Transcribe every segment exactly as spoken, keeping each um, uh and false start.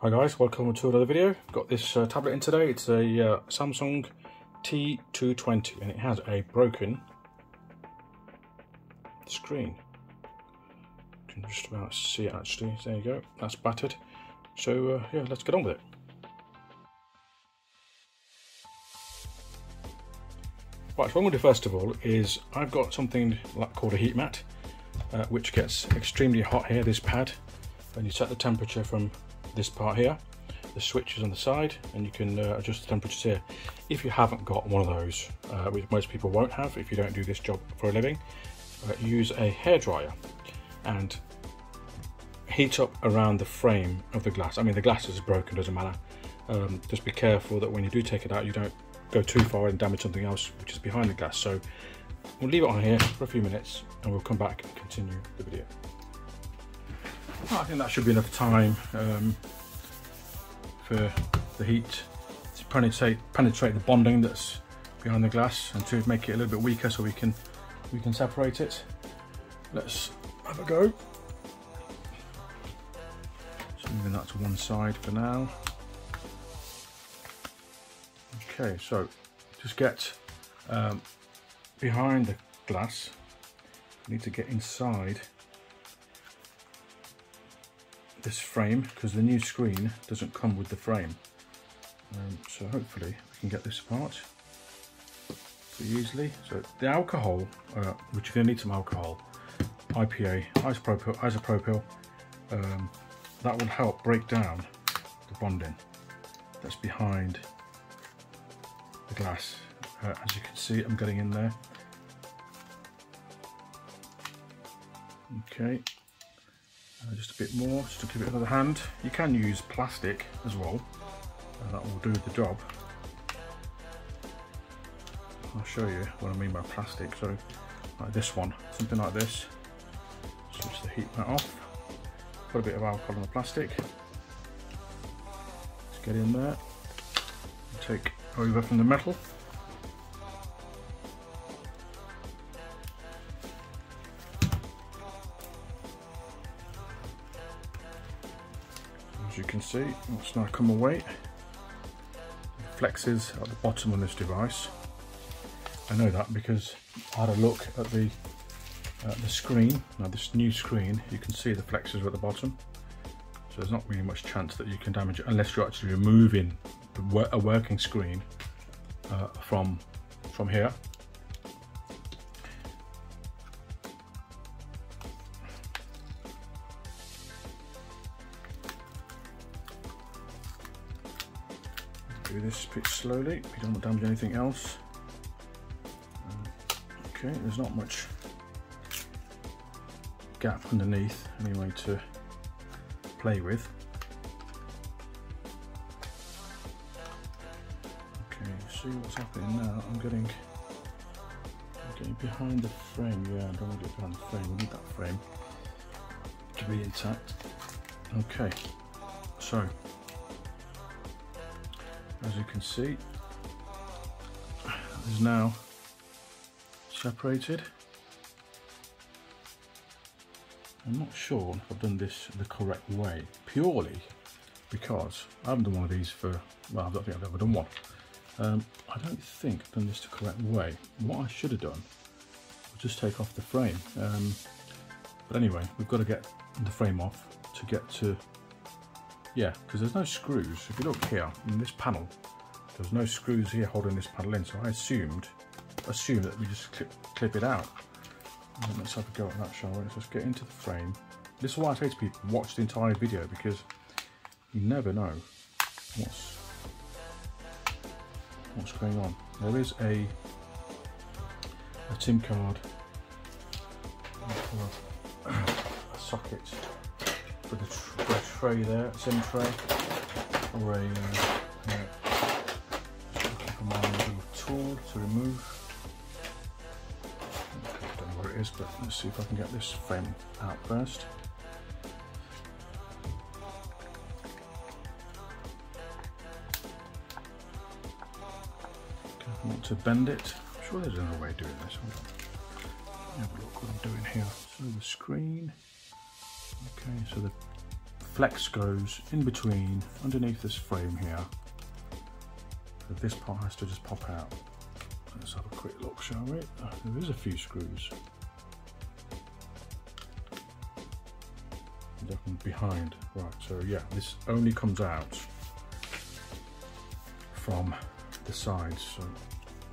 Hi guys, welcome to another video. Got this uh, tablet in today. It's a uh, Samsung T two twenty and it has a broken screen. You can just about see it actually. There you go, that's battered. So uh, yeah, let's get on with it. Right, so what I'm going to do first of all is I've got something called a heat mat uh, which gets extremely hot here, this pad, and you set the temperature from this part here, the switches on the side, and you can uh, adjust the temperatures here. If you haven't got one of those, uh, which most people won't have if you don't do this job for a living, uh, use a hairdryer and heat up around the frame of the glass. I mean, the glass is broken, doesn't matter. Um, just be careful that when you do take it out, you don't go too far and damage something else which is behind the glass. So we'll leave it on here for a few minutes and we'll come back and continue the video. I think that should be enough time um, for the heat to penetrate, penetrate the bonding that's behind the glass and to make it a little bit weaker so we can we can separate it. Let's have a go. So moving that to one side for now. Okay, so just get um, behind the glass. We need to get inside this frame because the new screen doesn't come with the frame, um, so hopefully we can get this apart pretty easily. So the alcohol, uh, which you're going to need some alcohol, I P A, isopropyl, isopropyl um, that will help break down the bonding that's behind the glass. Uh, as you can see, I'm getting in there. Okay. Uh, just a bit more, just to give it another hand. You can use plastic as well, uh, that will do the job. I'll show you what I mean by plastic. So like this one, something like this. Switch the heat mat off, put a bit of alcohol on the plastic. Just get in there, take over from the metal. You can see it's now come away. It flexes at the bottom on this device. I know that because I had a look at the uh, the screen. Now this new screen, you can see the flexes are at the bottom, so there's not really much chance that you can damage it unless you're actually removing the wor a working screen uh, from from here. Do this bit slowly, we don't want to damage anything else. Okay, there's not much gap underneath anyway to play with. Okay, see what's happening now. I'm getting, I'm getting behind the frame. Yeah, I don't want to get behind the frame. We need that frame to be intact. Okay, so as you can see, that is now separated. I'm not sure if I've done this the correct way, purely because I haven't done one of these for, well, I don't think I've ever done one. Um, I don't think I've done this the correct way. What I should have done was just take off the frame. Um, but anyway, we've got to get the frame off to get to, yeah, because there's no screws. If you look here in this panel, there's no screws here holding this panel in, so I assumed assume that we just clip, clip it out. And let's have a go at that, shall we? Let's just get into the frame. This is why I say to people, watch the entire video, because you never know what's what's going on. There is a a SIM card, a socket for the tr for a tray there, SIM tray, or a, uh, a for my little tool to remove. I don't know what it is, but let's see if I can get this frame out first. Okay, I want to bend it. I'm sure there's another way of doing this. Hold on. Have a look what I'm doing here. So the screen. Okay, so the flex screws in between underneath this frame here. So this part has to just pop out. Let's have a quick look, shall we? There is a few screws. Looking behind, right, so yeah, this only comes out from the sides, so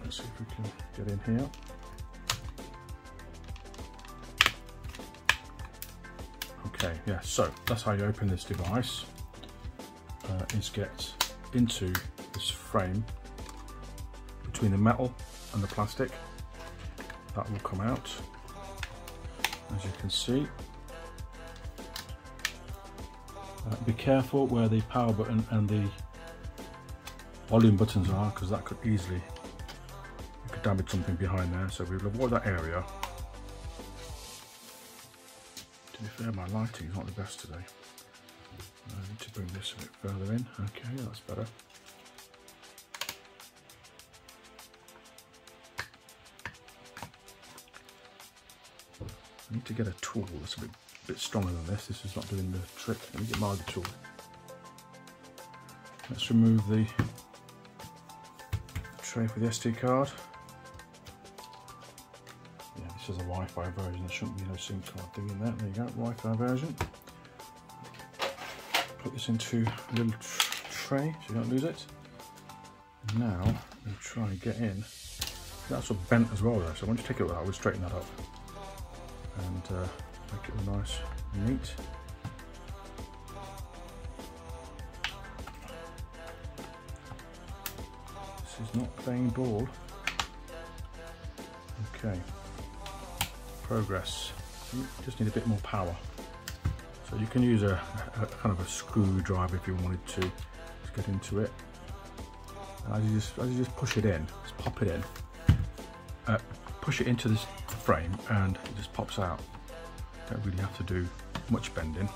let's see if we can get in here. Okay, yeah, so that's how you open this device, uh, is get into this frame between the metal and the plastic. That will come out, as you can see. Uh, be careful where the power button and the volume buttons are, because that could easily you could damage something behind there, so we'll avoid that area. To be fair, my lighting is not the best today. I need to bring this a bit further in. Okay, that's better. I need to get a tool that's a bit bit stronger than this. This is not doing the trick. Let me get my other tool. Let's remove the tray for the S D card. Yeah, this is a Wi-Fi version. There shouldn't be no SIM card thing in that. There you go, Wi-Fi version. Put this into a little tray so you don't lose it. Now we'll try and get in. That's all bent as well though, so once you take it out, we'll straighten that up. And uh, make it all nice and neat. This is not playing ball. Okay, progress. You just need a bit more power. So you can use a, a kind of a screwdriver if you wanted to, to get into it. And as you just, as you just push it in, just pop it in, uh, push it into this frame and it just pops out. Don't really have to do much bending.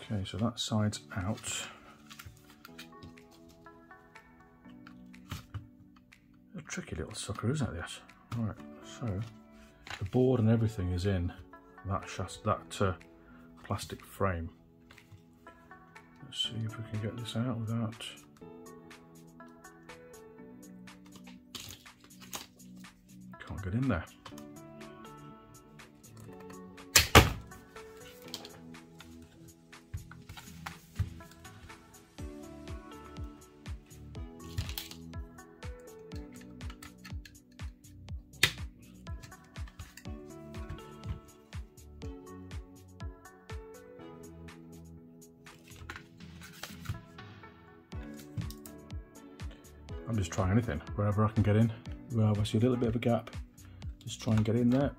Okay, so that side's out. A tricky little sucker, isn't it, this? Right, so the board and everything is in that chas that uh, plastic frame. Let's see if we can get this out without. Can't get in there. I'm just trying anything, wherever I can get in, wherever I see a little bit of a gap, just try and get in there.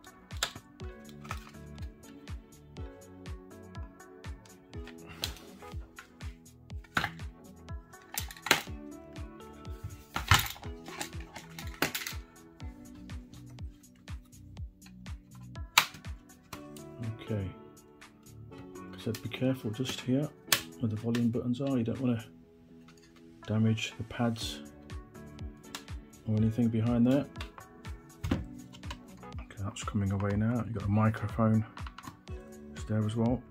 Okay, like I said, be careful just here where the volume buttons are, you don't want to damage the pads or anything behind there. Okay, that's coming away now. You've got a microphone it's there as well.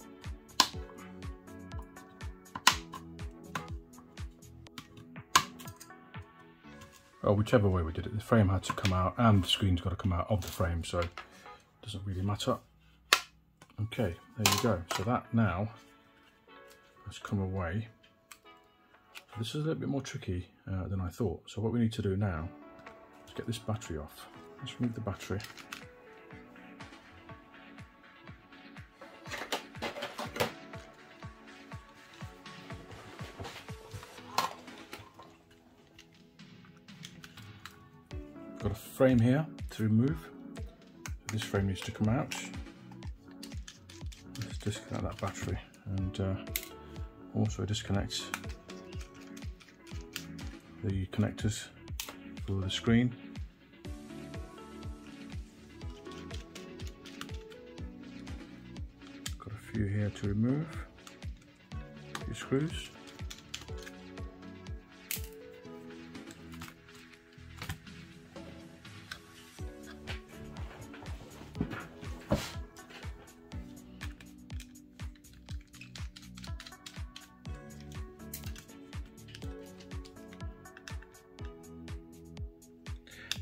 Well, whichever way we did it, the frame had to come out and the screen's got to come out of the frame, so it doesn't really matter. Okay, there you go. So that now has come away. This is a little bit more tricky uh, than I thought. So what we need to do now, get this battery off. Let's remove the battery. Got a frame here to remove. This frame needs to come out. Let's disconnect that battery and uh, also disconnect the connectors for the screen. Got a few here to remove, a few screws.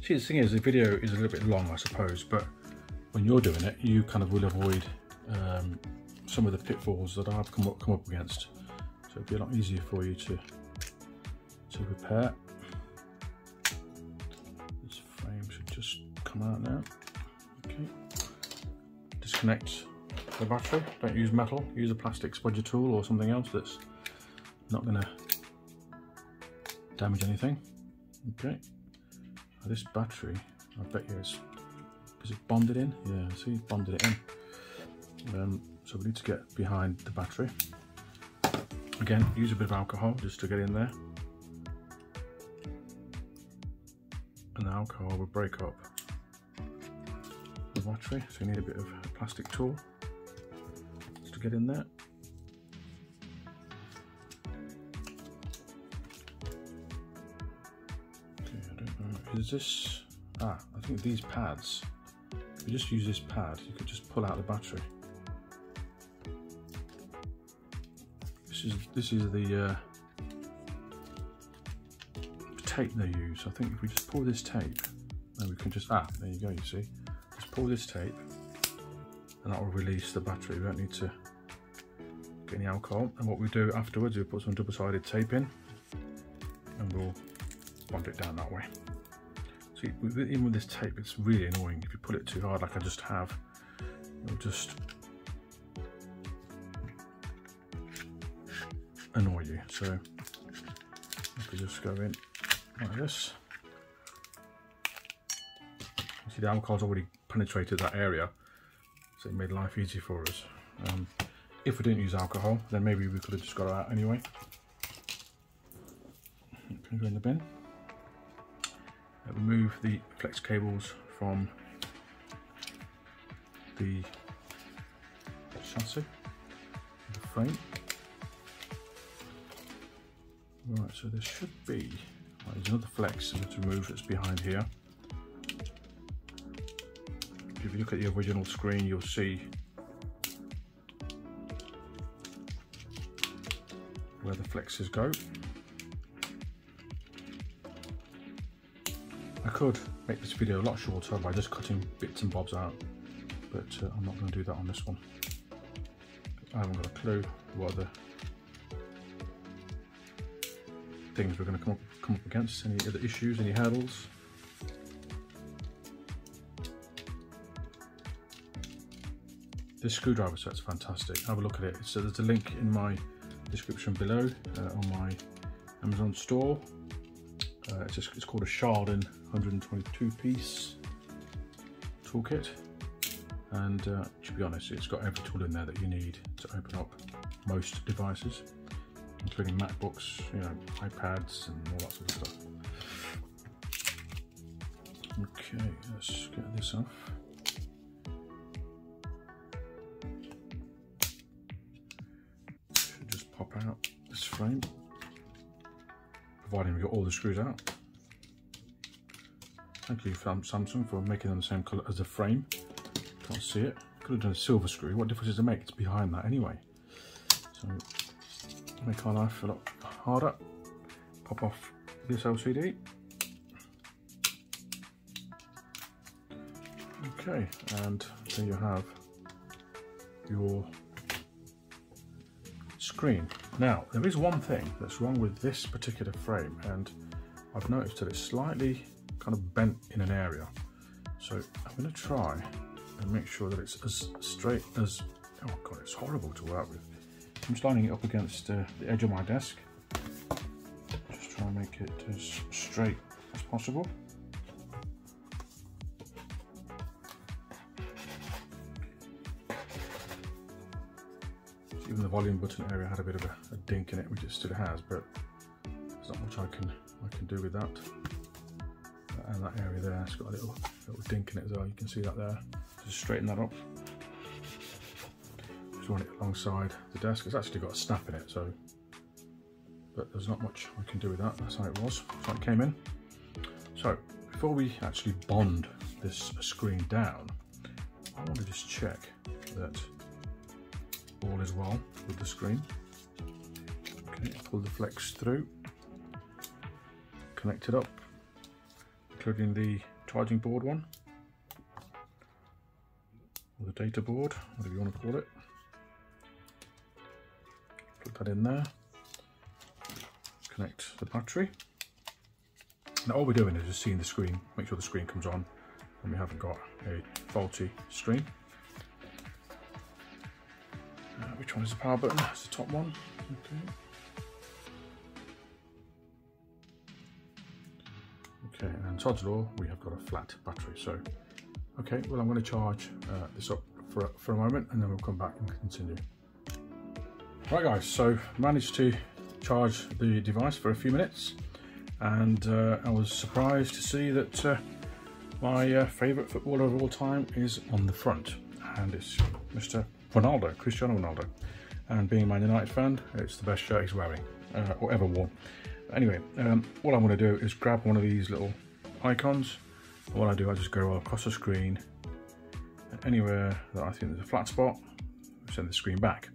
See, the thing is, the video is a little bit long, I suppose, but when you're doing it, you kind of will avoid um, some of the pitfalls that I've come up, come up against. So it'd be a lot easier for you to, to repair. This frame should just come out now. Okay. Disconnect the battery. Don't use metal, use a plastic spudger tool or something else that's not gonna damage anything. Okay. Now this battery, I bet you it's, is it bonded in? Yeah, see, it's bonded it in. Um, so we need to get behind the battery. Again, use a bit of alcohol just to get in there. And the alcohol will break up the battery, so you need a bit of a plastic tool just to get in there. Is this, ah, I think these pads, if you just use this pad, you could just pull out the battery. This is, this is the uh, tape they use. I think if we just pull this tape, then we can just, ah, there you go, you see. Just pull this tape, and that will release the battery. We don't need to get any alcohol. And what we do afterwards, we put some double-sided tape in, and we'll bond it down that way. See, even with this tape, it's really annoying. If you pull it too hard, like I just have, it'll just annoy you. So if you just go in like this, you see the alcohol's already penetrated that area, so it made life easy for us. Um, if we didn't use alcohol, then maybe we could have just got it out anyway. Can go in the bin. Remove the flex cables from the chassis, the frame. Right, so there should be, right, there's another flex to remove that's behind here. If you look at the original screen, you'll see where the flexes go. I could make this video a lot shorter by just cutting bits and bobs out, but uh, I'm not going to do that on this one. I haven't got a clue what other things we're going to come up, come up against, any other issues, any hurdles. This screwdriver set's fantastic. Have a look at it. So there's a link in my description below uh, on my Amazon store. Uh, it's, just, it's called a Sharden one twenty-two piece toolkit, and uh, to be honest, it's got every tool in there that you need to open up most devices, including MacBooks, you know, iPads, and all that sort of stuff. Okay, let's get this off. Should just pop out this frame. Providing we got all the screws out. Thank you, Samsung, for making them the same colour as the frame. Can't see it. Could have done a silver screw. What difference does it make? It's behind that anyway. So make our life a lot harder. Pop off this L C D. Okay, and there you have your screen. Now, there is one thing that's wrong with this particular frame, and I've noticed that it's slightly kind of bent in an area. So I'm going to try and make sure that it's as straight as, oh god, it's horrible to work with. I'm just lining it up against uh, the edge of my desk. Just try and make it as straight as possible. Even the volume button area had a bit of a, a dink in it, which it still has, but there's not much I can I can do with that. And that area there, it's got a little little dink in it as well. You can see that there. Just straighten that up. Just run it alongside the desk. It's actually got a snap in it, so. But there's not much I can do with that. That's how it was. That's how it came in. So before we actually bond this screen down, I want to just check that all is well with the screen. Okay, pull the flex through, connect it up, including the charging board one, or the data board, whatever you want to call it. Put that in there, connect the battery. Now all we're doing is just seeing the screen, make sure the screen comes on and we haven't got a faulty screen. Uh, which one is the power button? It's the top one. Okay. Okay, and todd's law, we have got a flat battery. So, okay, well I'm going to charge uh, this up for, for a moment and then we'll come back and continue. Right guys, so managed to charge the device for a few minutes and uh, I was surprised to see that uh, my uh, favourite footballer of all time is on the front, and it's Mister Ronaldo, Cristiano Ronaldo. And being a Man United fan, it's the best shirt he's wearing uh, or ever worn. Anyway, um, all I want to do is grab one of these little icons, and what I do, I just go across the screen anywhere that I think there's a flat spot, send the screen back.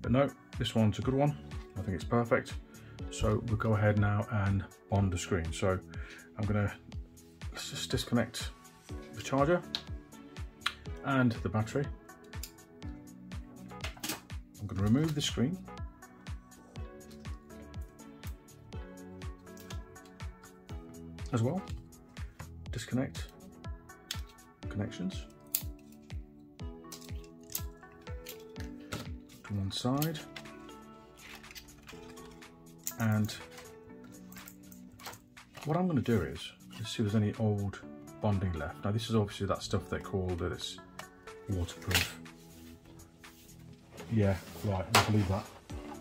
But no, this one's a good one. I think it's perfect. So we'll go ahead now and bond the screen. So I'm gonna, let's just disconnect the charger and the battery. I'm gonna remove the screen. As well, disconnect connections to one side and what I'm going to do is let's see if there's any old bonding left. Now this is obviously that stuff they call that it's waterproof. Yeah, right, I believe that.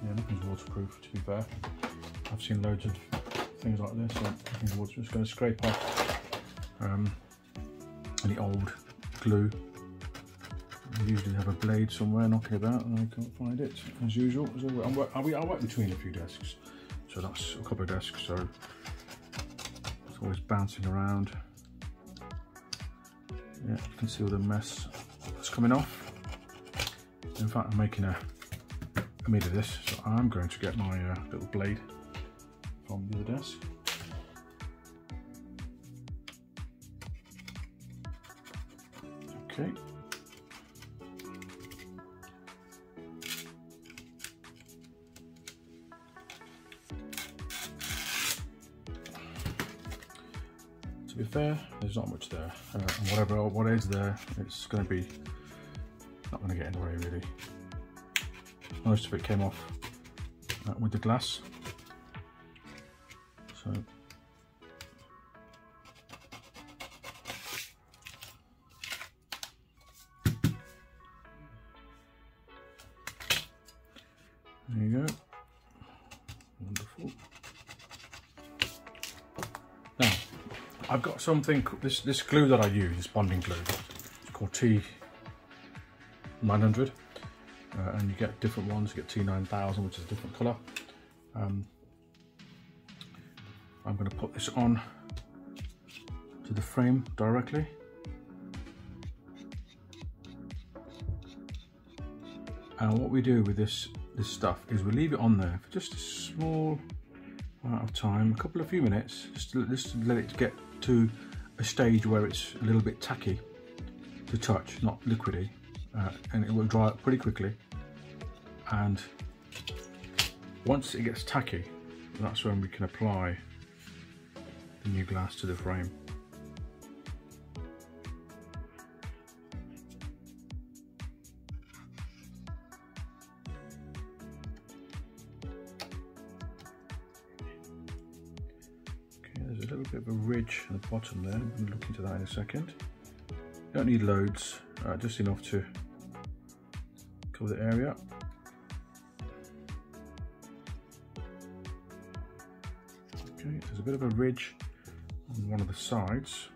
Yeah, nothing's waterproof to be fair. I've seen loads of things like this, so I think we're just going to scrape off um, any old glue. I usually have a blade somewhere knocking about and I can't find it, as usual. As I work, I work between a few desks, so that's a couple of desks, so it's always bouncing around. Yeah, you can see all the mess that's coming off. In fact, I'm making a, a mid of this, so I'm going to get my uh, little blade on the other desk. Okay. To be fair, there's not much there, uh, and whatever what is there, it's going to be not going to get in the way really. Most of it came off uh, with the glass. So there you go. Wonderful. Now I've got something, this this glue that I use, this bonding glue, it's called T nine hundred, uh, and you get different ones. You get T nine thousand, which is a different colour. Um, I'm going to put this on to the frame directly. And what we do with this, this stuff is we leave it on there for just a small amount of time, a couple of few minutes, just to, just to let it get to a stage where it's a little bit tacky to touch, not liquidy, uh, and it will dry up pretty quickly. And once it gets tacky, that's when we can apply the new glass to the frame. Okay, there's a little bit of a ridge at the bottom there. We'll look into that in a second. You don't need loads, uh, just enough to cover the area. Okay, there's a bit of a ridge on one of the sides.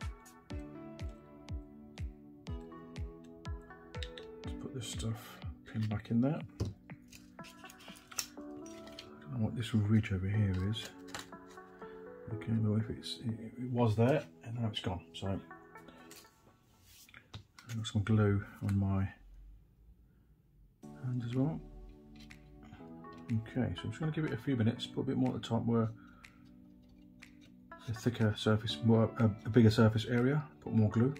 Let's put this stuff pin back in there. I don't know what this ridge over here is. Okay, well if it's, it was there and now it's gone. So I've got some glue on my hand as well. Okay, so I'm just going to give it a few minutes, put a bit more at the top where a thicker surface, more a, a bigger surface area, put more glue.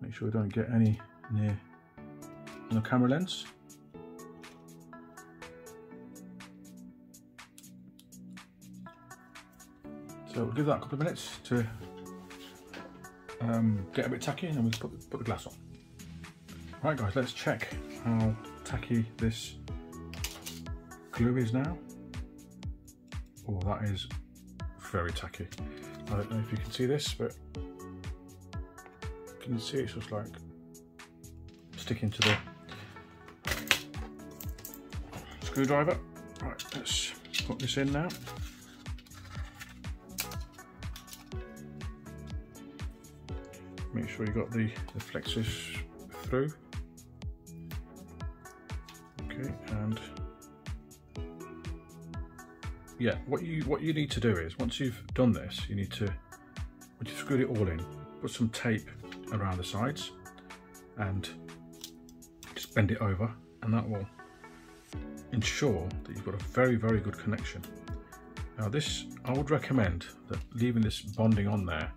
Make sure we don't get any near the camera lens. So we'll give that a couple of minutes to um, get a bit tacky, and then we'll put, put the glass on. Right guys, let's check how tacky this glue is now. Oh, that is very tacky. I don't know if you can see this, but can you see it's just like sticking to the screwdriver. Right, let's put this in now. Make sure you got the, the flexes through. Okay, and yeah, what you what you need to do is, once you've done this, you need to, once you've screwed it all in, put some tape around the sides and just bend it over, and that will ensure that you've got a very, very good connection. Now this, I would recommend that leaving this bonding on there,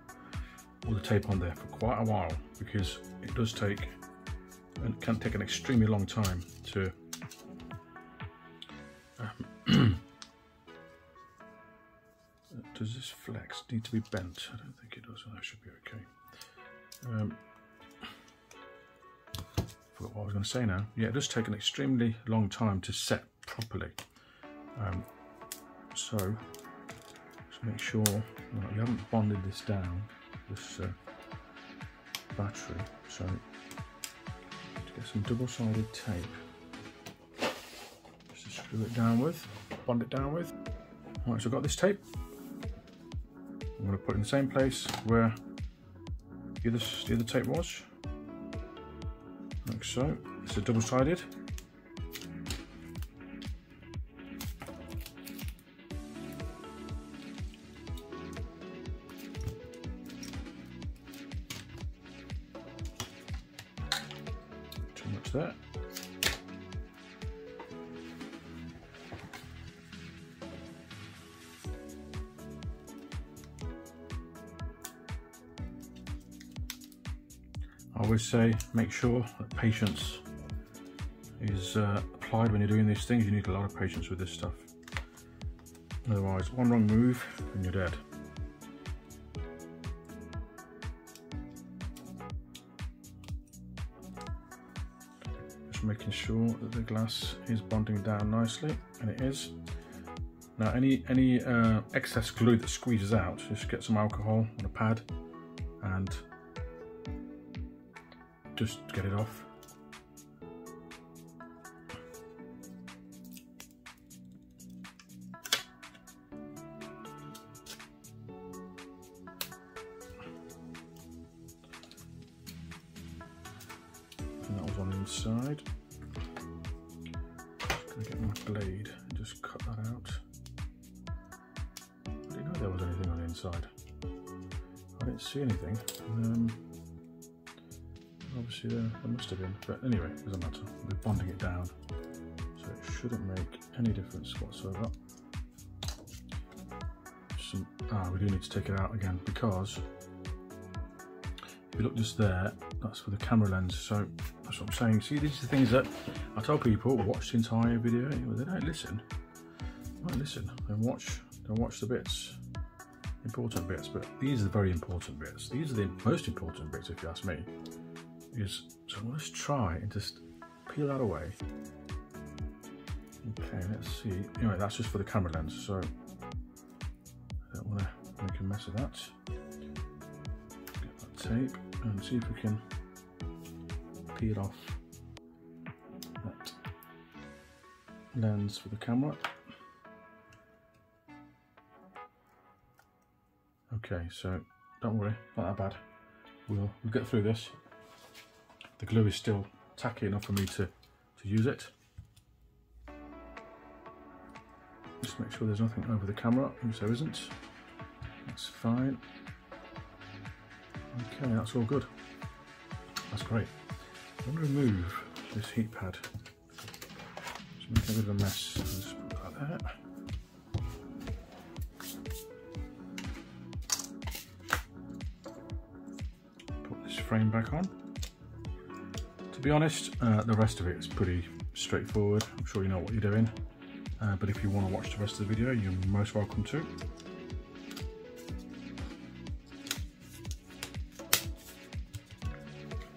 all the tape on there, for quite a while, because it does take and can take an extremely long time to um, does this flex need to be bent? I don't think it does, and that should be okay. Um, forgot what I was going to say now. Yeah, it does take an extremely long time to set properly, um, so just make sure that you haven't bonded this down, this uh, battery, so to get some double-sided tape just to screw it down with, bond it down with. Alright, so I've got this tape, I'm going to put it in the same place where the other, the other tape was, like so. It's a double-sided, that. I always say, make sure that patience is uh, applied when you're doing these things. You need a lot of patience with this stuff, otherwise one wrong move and you're dead. Making sure that the glass is bonding down nicely, and it is. Now any any uh, excess glue that squeezes out, just get some alcohol on a pad and just get it off. Inside. Just gonna get my blade and just cut that out. I didn't know there was anything on the inside. I didn't see anything. Um, obviously there, there must have been, but anyway, it doesn't matter. We're bonding it down, so it shouldn't make any difference whatsoever. Some, ah, we do need to take it out again, because if you look just there, that's for the camera lens, so that's what I'm saying. See, these are the things that I tell people, watch the entire video. They don't listen. They don't listen. They watch, they watch the bits, important bits, but these are the very important bits. These are the most important bits, if you ask me. Is, so let's try and just peel that away. Okay, let's see. Anyway, that's just for the camera lens, so I don't want to make a mess of that. Get that tape and see if we can peel off that lens for the camera. Okay, so don't worry, not that bad. We'll, we'll get through this. The glue is still tacky enough for me to, to use it. Just make sure there's nothing over the camera, if there isn't. That's fine. Okay, that's all good. That's great. I'm going to remove this heat pad, just make a bit of a mess, just put that there, frame back on. To be honest, uh, the rest of it is pretty straightforward. I'm sure you know what you're doing, uh, but if you want to watch the rest of the video, you're most welcome to.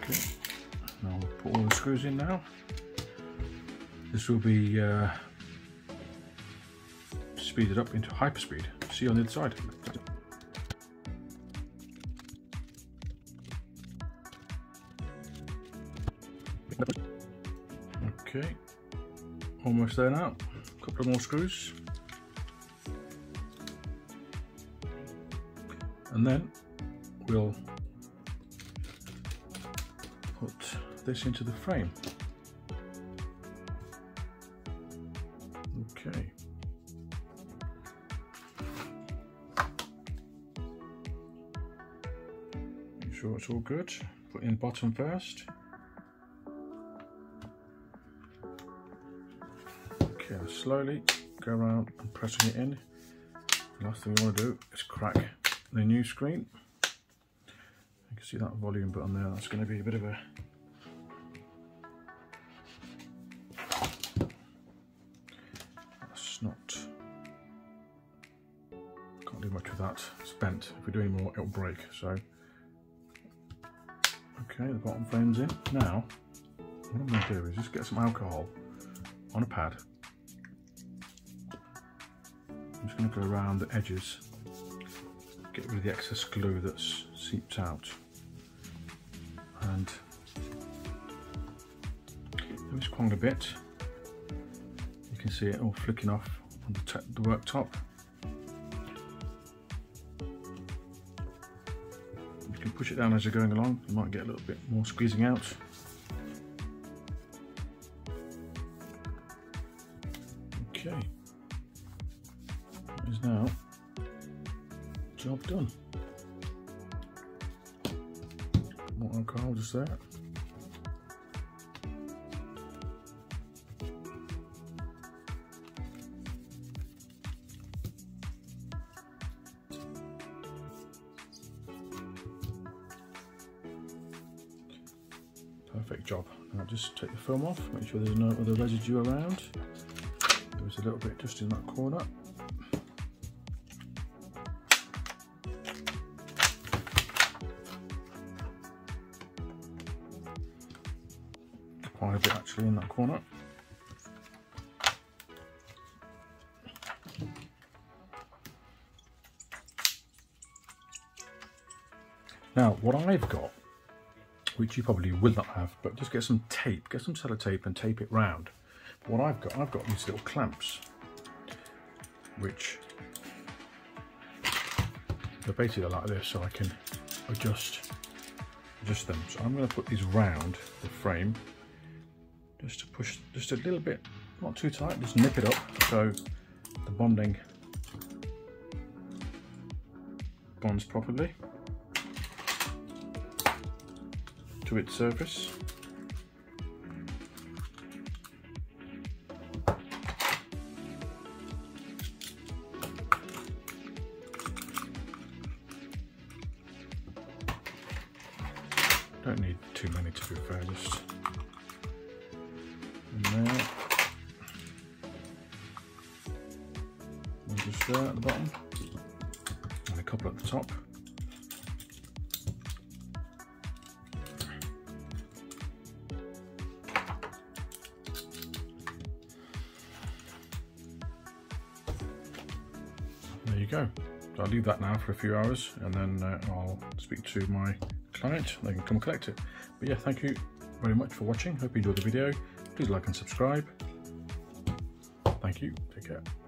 Okay, now we'll put all the screws in now. This will be uh, speeded up into hyperspeed. See you on the other side. Okay, almost there now. A couple of more screws. And then we'll put this into the frame. Okay. Make sure it's all good. Put in bottom first. Okay, slowly go around and pressing it in. The last thing we want to do is crack the new screen. You can see that volume button there. That's going to be a bit of a Not, can't do much with that, it's bent. If we do any more, it'll break. So, okay, the bottom frame's in. Now, what I'm going to do is just get some alcohol on a pad. I'm just going to go around the edges, get rid of the excess glue that's seeped out. And let me squangle a bit. You can see it all flicking off on the, the worktop. You can push it down as you're going along. You might get a little bit more squeezing out. Okay, that is now job done. More alcohol just there. Perfect job. Now just take the film off, make sure there's no other residue around. There's a little bit just in that corner. Quite a bit actually in that corner. Now what I've got, which you probably will not have, but just get some tape, get some sellotape and tape it round. But what I've got, I've got these little clamps, which they're basically like this, so I can adjust, adjust them. So I'm going to put these round the frame, just to push, just a little bit, not too tight, just nip it up, so the bonding bonds properly to its surface. Don't need too many to be fair, just in there. One just there at the bottom, and a couple at the top. Go. So I'll leave that now for a few hours, and then uh, I'll speak to my client. They can come collect it. But yeah, thank you very much for watching. Hope you enjoyed the video. Please like and subscribe. Thank you. Take care.